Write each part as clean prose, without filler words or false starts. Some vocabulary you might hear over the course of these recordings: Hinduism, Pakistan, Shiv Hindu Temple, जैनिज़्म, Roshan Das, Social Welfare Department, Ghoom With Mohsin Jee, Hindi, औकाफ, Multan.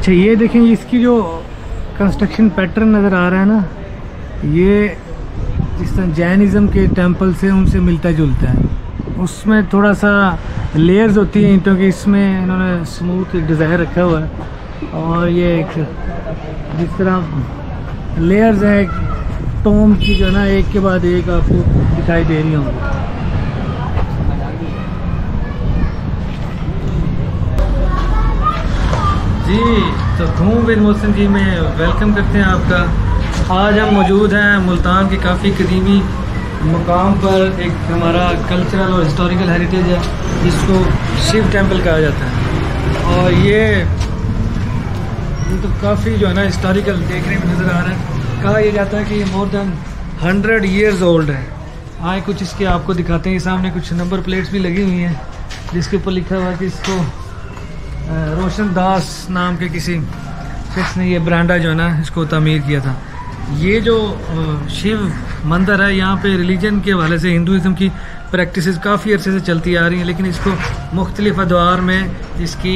अच्छा ये देखें, इसकी जो कंस्ट्रक्शन पैटर्न नज़र आ रहा है ना, ये जिस तरह जैनिज़्म के टेंपल से उनसे मिलता जुलता है। उसमें थोड़ा सा लेयर्स होती हैं ईंटों की, इसमें इन्होंने स्मूथ डिज़ाइन रखा हुआ है। और ये एक जिस तरह लेयर्स है टॉम की जो है ना, एक के बाद एक आपको दिखाई दे रही होंगी। जी तो घूम विद मोहसिन जी में वेलकम करते हैं आपका। आज हम मौजूद हैं मुल्तान के काफ़ी कदीमी मकाम पर। एक हमारा कल्चरल और हिस्टोरिकल हेरिटेज है जिसको शिव टेंपल कहा जाता है। और ये तो काफ़ी जो है ना हिस्टोरिकल देखने में नज़र आ रहा है। कहा यह जाता है कि ये मोर देन 100 ईयर्स ओल्ड है। आए कुछ इसके आपको दिखाते हैं। सामने कुछ नंबर प्लेट्स भी लगी हुई हैं जिसके ऊपर लिखा हुआ है कि इसको रोशन दास नाम के किसी शख्स ने ये ब्रांडा जो है ना इसको तामीर किया था। ये जो शिव मंदिर है यहाँ पे रिलीजन के हवाले से हिंदुइज़म की प्रैक्टिसेस काफ़ी अरसे से चलती आ रही हैं, लेकिन इसको मुख्तलिफ अदवार में इसकी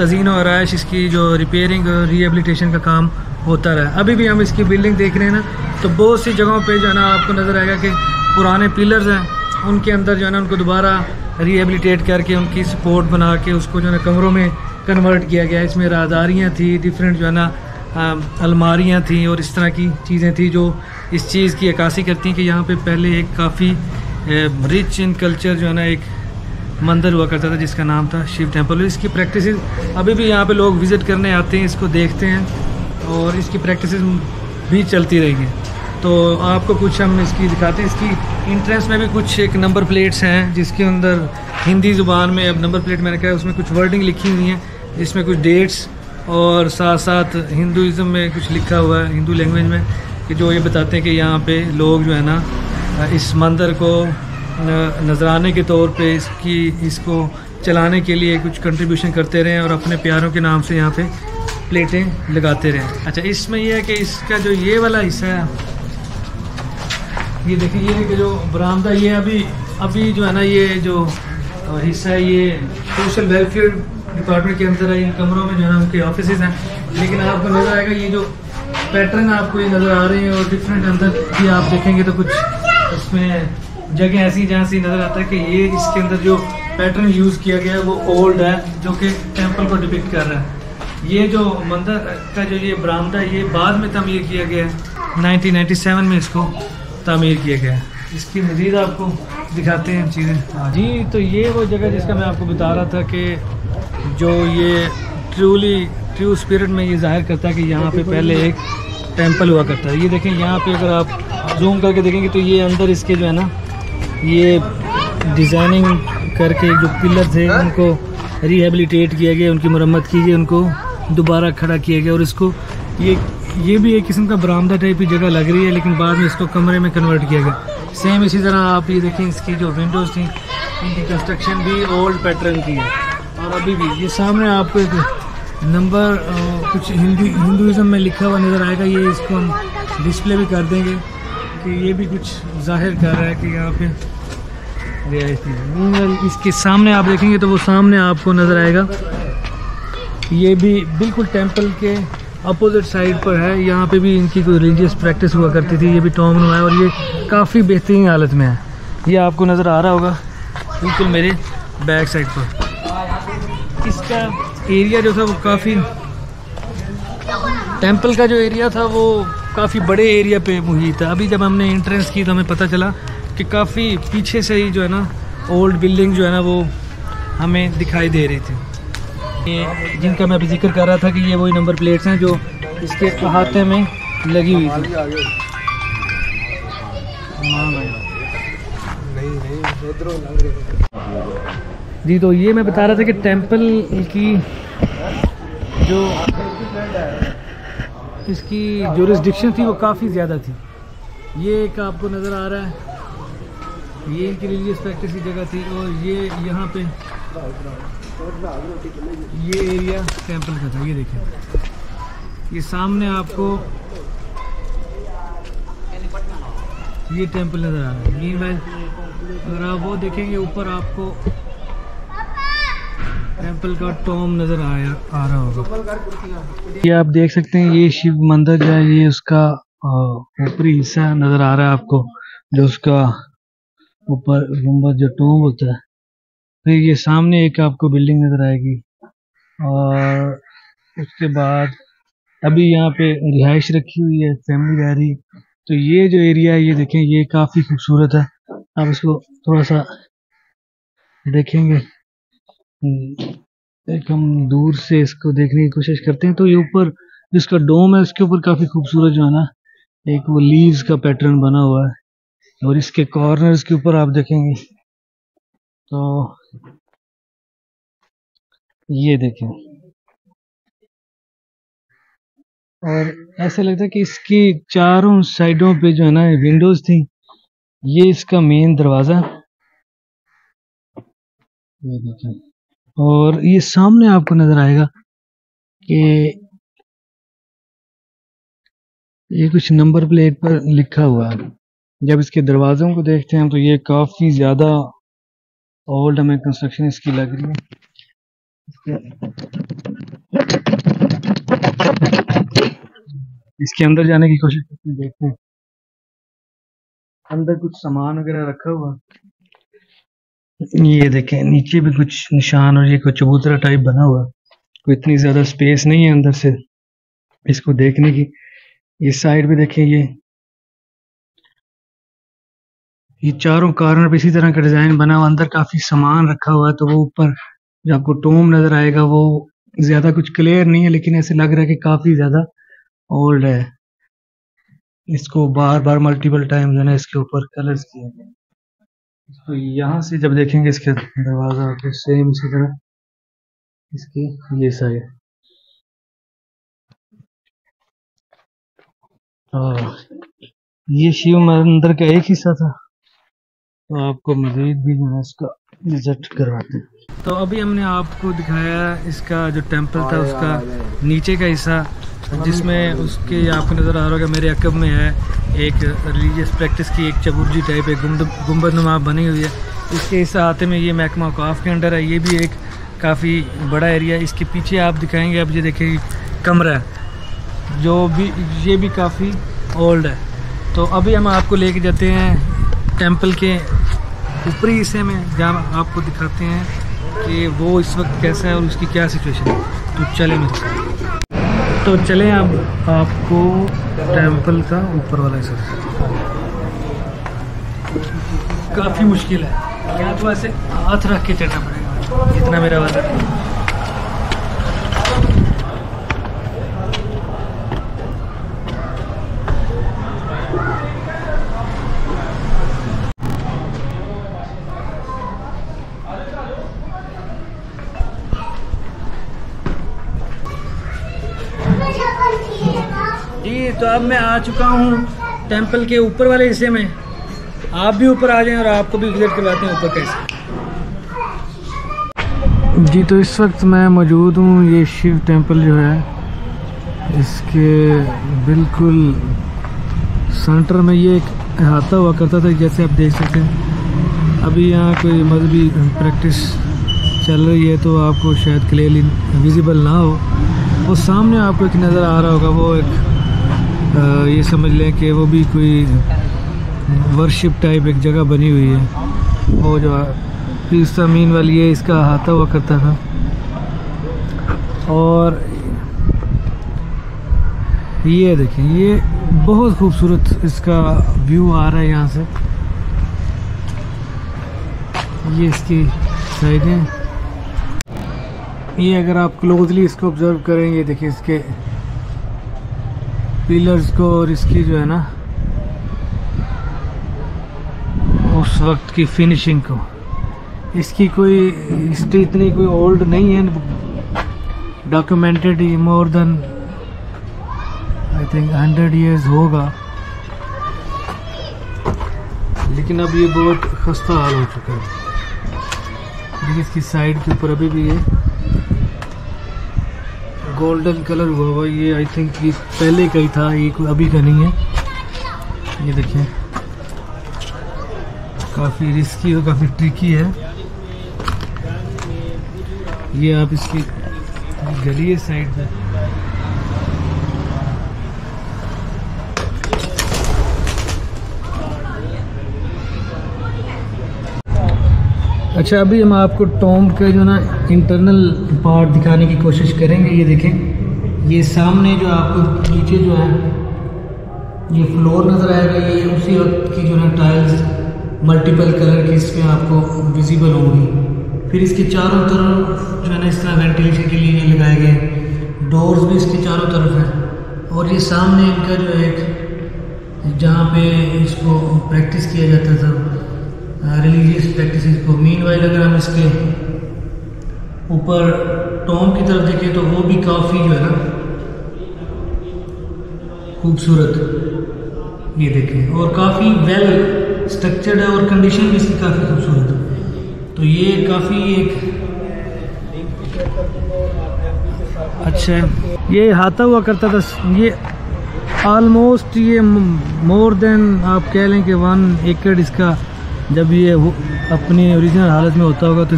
तज़ीन और आरइश, इसकी जो रिपेयरिंग और रिहेबिलिटेशन का काम होता रहा। अभी भी हम इसकी बिल्डिंग देख रहे हैं ना, तो बहुत सी जगहों पर जो है ना आपको नज़र आएगा कि पुराने पिलर्स हैं, उनके अंदर जो है ना उनको दोबारा रिहेबिलिटेट करके उनकी सपोर्ट बना के उसको जो है ना कमरों में कन्वर्ट किया गया। इसमें राहदारियाँ थी, डिफरेंट जो है ना अलमारियाँ थी और इस तरह की चीज़ें थी जो इस चीज़ की अक्कासी करती हैं कि यहाँ पे पहले एक काफ़ी रिच इन कल्चर जो है ना एक मंदिर हुआ करता था जिसका नाम था शिव टेंपल। इसकी प्रैक्टिसेस अभी भी यहाँ पे लोग विज़िट करने आते हैं, इसको देखते हैं और इसकी प्रैक्टिसेस भी चलती रहेंगी। तो आपको कुछ हम इसकी दिखाते हैं। इसकी इंट्रेंस में भी कुछ एक नंबर प्लेट्स हैं जिसके अंदर हिंदी ज़ुबान में, अब नंबर प्लेट मैंने कहा है, उसमें कुछ वर्डिंग लिखी हुई हैं जिसमें कुछ डेट्स और साथ साथ हिंदुइज़म में कुछ लिखा हुआ है हिंदू लैंग्वेज में, कि जो ये बताते हैं कि यहाँ पे लोग जो है ना इस मंदिर को नजराने के तौर पे इसको चलाने के लिए कुछ कंट्रीब्यूशन करते रहें और अपने प्यारों के नाम से यहाँ पे प्लेटें लगाते रहें। अच्छा इसमें यह है कि इसका जो ये वाला हिस्सा है, ये देखिए, ये है कि जो बरामदा, ये अभी जो है ना ये जो हिस्सा है ये सोशल वेलफेयर डिपार्टमेंट के अंदर है। इन कमरों में जो है उनके ऑफिसेज हैं, लेकिन आपको नज़र आएगा ये जो पैटर्न आपको ये नज़र आ रहे हैं और डिफरेंट अंदर भी आप देखेंगे तो कुछ उसमें जगह ऐसी जहाँ से नज़र आता है कि ये इसके अंदर जो पैटर्न यूज़ किया गया है वो ओल्ड है, जो कि टेम्पल को डिपिक्ट कर रहा है। ये जो मंदिर का जो ये बरामदा ये बाद में तामीर किया गया है, 1997 में इसको तामीर किया गया है। इसकी मज़ीद आपको दिखाते हैं चीज़ें। हाँ जी, तो ये वो जगह जिसका मैं आपको बता रहा था कि जो ये ट्रू स्पिरिट में ये जाहिर करता है कि यहाँ पे पहले एक टेंपल हुआ करता है। ये देखें यहाँ पे अगर आप जूम करके देखेंगे तो ये अंदर इसके जो है ना ये डिज़ाइनिंग करके जो पिलर थे उनको रिहेबिलिटेट किया गया, उनकी मरम्मत की गई, उनको दोबारा खड़ा किया गया। और इसको ये भी एक किस्म का बरामदा टाइप की जगह लग रही है, लेकिन बाद में इसको कमरे में कन्वर्ट किया गया। सेम इसी तरह आप ये देखें इसकी जो विंडोज़ थी उनकी कंस्ट्रक्शन भी ओल्ड पैटर्न की है। और अभी भी ये सामने आपको एक नंबर कुछ हिंदुइज़म में लिखा हुआ नज़र आएगा। ये इसको हम डिस्प्ले भी कर देंगे कि ये भी कुछ जाहिर कर रहा है कि यहाँ पे रियायती है। इसके सामने आप देखेंगे तो वो सामने आपको नज़र आएगा, ये भी बिल्कुल टेंपल के अपोजिट साइड पर है। यहाँ पे भी इनकी कोई रिलीजियस प्रैक्टिस हुआ करती थी। ये भी टॉम नुमा है और ये काफ़ी बेहतरीन हालत में है। ये आपको नज़र आ रहा होगा बिल्कुल मेरे बैक साइड पर। इसका एरिया जो था वो काफ़ी, टेंपल का जो एरिया था वो काफ़ी बड़े एरिया पे मुहित था। अभी जब हमने एंट्रेंस की तो हमें पता चला कि काफ़ी पीछे से ही जो है ना ओल्ड बिल्डिंग जो है ना वो हमें दिखाई दे रही थी। ये जिनका मैं अभी जिक्र कर रहा था कि ये वही नंबर प्लेट्स हैं जो इसके अहाते में लगी हुई थी। जी तो ये मैं बता रहा था कि टेंपल की जो इसकी ज्यूरिसडिक्शन थी वो काफ़ी ज़्यादा थी। ये एक आपको नज़र आ रहा है, ये इनकी रिलीजियस प्रैक्टिस की जगह थी। और ये यहाँ पे ये एरिया टेंपल का था। ये देखें, ये सामने आपको ये टेंपल नज़र आ रहा है। ये मैं अगर आप वो देखेंगे ऊपर आपको टेंपल का टॉम नजर आ रहा होगा। ये आप देख सकते हैं, ये शिव मंदिर जो है ये उसका ऊपरी हिस्सा नजर आ रहा है आपको, जो उसका ऊपर गुंबद जो टॉम होता है। फिर ये सामने एक आपको बिल्डिंग नजर आएगी और उसके बाद अभी यहाँ पे रिहाइश रखी हुई है, फैमिली रह रही। तो ये जो एरिया है ये देखें, ये काफी खूबसूरत है। आप इसको थोड़ा सा देखेंगे, एक हम दूर से इसको देखने की कोशिश करते हैं। तो ये ऊपर जिसका डोम है उसके ऊपर काफी खूबसूरत जो है ना एक वो लीव्स का पैटर्न बना हुआ है, और इसके कॉर्नर्स के ऊपर आप देखेंगे तो ये देखें, और ऐसा लगता है कि इसकी चारों साइडों पे जो है ना विंडोज थी। ये इसका मेन दरवाजा, ये देखें, और ये सामने आपको नजर आएगा कि ये कुछ नंबर प्लेट पर लिखा हुआ है। जब इसके दरवाजों को देखते हैं तो ये काफी ज्यादा ओल्ड हमें कंस्ट्रक्शन इसकी लग रही है। इसके अंदर जाने की कोशिश करते हैं, देखते हैं अंदर कुछ सामान वगैरह रखा हुआ। ये देखें, नीचे भी कुछ निशान और ये कुछ चबूतरा टाइप बना हुआ। कोई इतनी ज्यादा स्पेस नहीं है अंदर से इसको देखने की। इस साइड भी देखें, ये चारों कॉर्नर पे इसी तरह का डिजाइन बना हुआ। अंदर काफी सामान रखा हुआ है, तो वो ऊपर जो आपको टॉम नजर आएगा वो ज्यादा कुछ क्लियर नहीं है, लेकिन ऐसे लग रहा है कि काफी ज्यादा ओल्ड है। इसको बार बार मल्टीपल टाइम जो है ना इसके ऊपर कलर्स किए गए। इसको यहाँ से जब देखेंगे इसके दरवाजा तो सेम इसी तरह इसकी ये साइड। ये शिव मंदिर का एक हिस्सा था, तो आपको मजीद भी जो है इसका विजिट करवाते हैं। तो अभी हमने आपको दिखाया इसका जो टेम्पल था उसका नीचे का हिस्सा, जिसमें उसके आपको नज़र आ रहा होगा मेरे अकब में है एक रिलीजियस प्रैक्टिस की एक चबूर्जी टाइप एक गुंबद नुमा बनी हुई है। इसके इस आते में ये महकमा औकाफ के अंडर है। ये भी एक काफ़ी बड़ा एरिया। इसके पीछे आप दिखाएंगे, अब ये देखिए कमरा जो भी ये भी काफ़ी ओल्ड है। तो अभी हम आपको लेके जाते हैं टेम्पल के ऊपरी हिस्से में, जहाँ आपको दिखाते हैं कि वो इस वक्त कैसा है और उसकी क्या सिचुएशन है। तो चले मिलते, तो चलें अब आपको टेंपल का ऊपर वाला हिस्सा। काफ़ी मुश्किल है, यहाँ तो ऐसे हाथ रख के चढ़ना पड़ेगा, इतना मेरा वादा है। तो अब मैं आ चुका हूँ टेंपल के ऊपर वाले हिस्से में। आप भी ऊपर आ जाएं और आपको भी विजिट करवाते हैं ऊपर कैसे। जी, तो इस वक्त मैं मौजूद हूँ ये शिव टेंपल जो है इसके बिल्कुल सेंटर में। ये एक अहाता हुआ करता था, जैसे आप देख सकते हैं। अभी यहाँ कोई मजहबी प्रैक्टिस चल रही है तो आपको शायद क्लियरली विजिबल ना हो। वो सामने आपको एक नज़र आ रहा होगा, वो एक ये समझ लें कि वो भी कोई वर्शिप टाइप एक जगह बनी हुई है। वो जो पीसा मीन वाली है इसका अहाता हुआ करता था। और ये देखें, ये बहुत खूबसूरत इसका व्यू आ रहा है यहाँ से। ये इसकी साइडें, ये अगर आप क्लोजली इसको ऑब्ज़र्व करें, ये देखें इसके पिलर्स को और इसकी जो है ना उस वक्त की फिनिशिंग को। इसकी कोई हिस्ट्री इतनी कोई ओल्ड नहीं है, डॉक्यूमेंटेड ही more than I think 100 years होगा, लेकिन अब ये बहुत खस्ता हाल हो चुका है। लेकिन इसकी साइड के ऊपर अभी भी ये गोल्डन कलर हुआ हुआ, ये आई थिंक ये पहले का ही था, ये कोई अभी का नहीं है। ये देखिए, काफ़ी रिस्की और काफ़ी ट्रिकी है। ये आप इसकी गली साइड में अच्छा अभी हम आपको टॉम्ब का जो ना इंटरनल पार्ट दिखाने की कोशिश करेंगे। ये देखें, ये सामने जो आपको नीचे जो है ये फ्लोर नज़र आएगा, ये उसी वक्त की जो ना टाइल्स मल्टीपल कलर की इसमें आपको विजिबल होंगी। फिर इसके चारों तरफ जो है ना इस तरह वेंटिलेशन के लिए लगाए गए डोर्स भी इसके चारों तरफ हैं। और ये सामने इनका जो है एक जहाँ पे इसको प्रैक्टिस किया जाता था, रिलीजियस प्रैक्टिस को। मीनवाइल अगर हम इसके ऊपर टॉम्ब की तरफ देखें तो वो भी काफ़ी जो है ना खूबसूरत, ये देखें, और काफ़ी वेल स्ट्रक्चर्ड है और कंडीशन भी इसकी काफ़ी खूबसूरत है। तो ये काफ़ी एक अच्छा है। ये हाथा हुआ करता था, ये आलमोस्ट ये मोर देन आप कह लें कि 1 एकड़ इसका जब ये अपनी ओरिजिनल हालत में होता होगा तो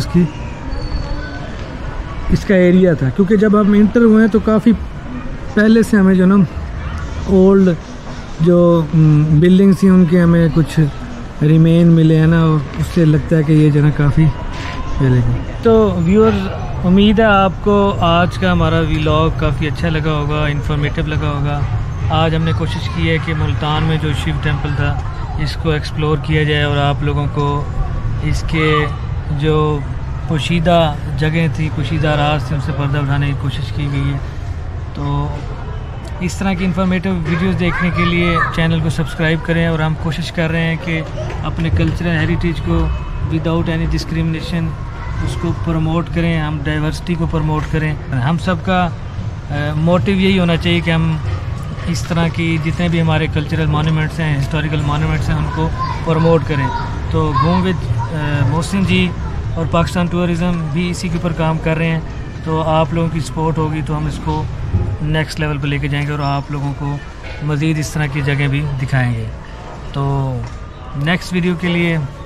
इसका एरिया था। क्योंकि जब हम इंटर हुए हैं तो काफ़ी पहले से हमें जो ना ओल्ड जो बिल्डिंग्स थी उनके हमें कुछ रिमेन मिले हैं ना, और उससे लगता है कि ये जो ना काफ़ी मिलेगी। तो व्यूअर्स, उम्मीद है आपको आज का हमारा व्लॉग काफ़ी अच्छा लगा होगा, इंफॉर्मेटिव लगा होगा। आज हमने कोशिश की है कि मुल्तान में जो शिव टेंपल था इसको एक्सप्लोर किया जाए और आप लोगों को इसके जो पोशीदा जगह थी, पोशीदा राज थे, उनसे पर्दा उठाने की कोशिश की गई है। तो इस तरह की इंफॉर्मेटिव वीडियोस देखने के लिए चैनल को सब्सक्राइब करें। और हम कोशिश कर रहे हैं कि अपने कल्चरल हेरिटेज को विदाउट एनी डिस्क्रिमिनेशन उसको प्रमोट करें, हम डाइवर्सिटी को प्रमोट करें। हम सब का मोटिव यही होना चाहिए कि हम इस तरह की जितने भी हमारे कल्चरल मॉन्यूमेंट्स हैं, हिस्टोरिकल मॉन्यूमेंट्स हैं, उनको प्रमोट करें। तो घूम विद मोहसिन जी और पाकिस्तान टूरिज़म भी इसी के ऊपर काम कर रहे हैं। तो आप लोगों की सपोर्ट होगी तो हम इसको नेक्स्ट लेवल पर लेके जाएंगे और आप लोगों को मज़ीद इस तरह की जगह भी दिखाएंगे। तो नेक्स्ट वीडियो के लिए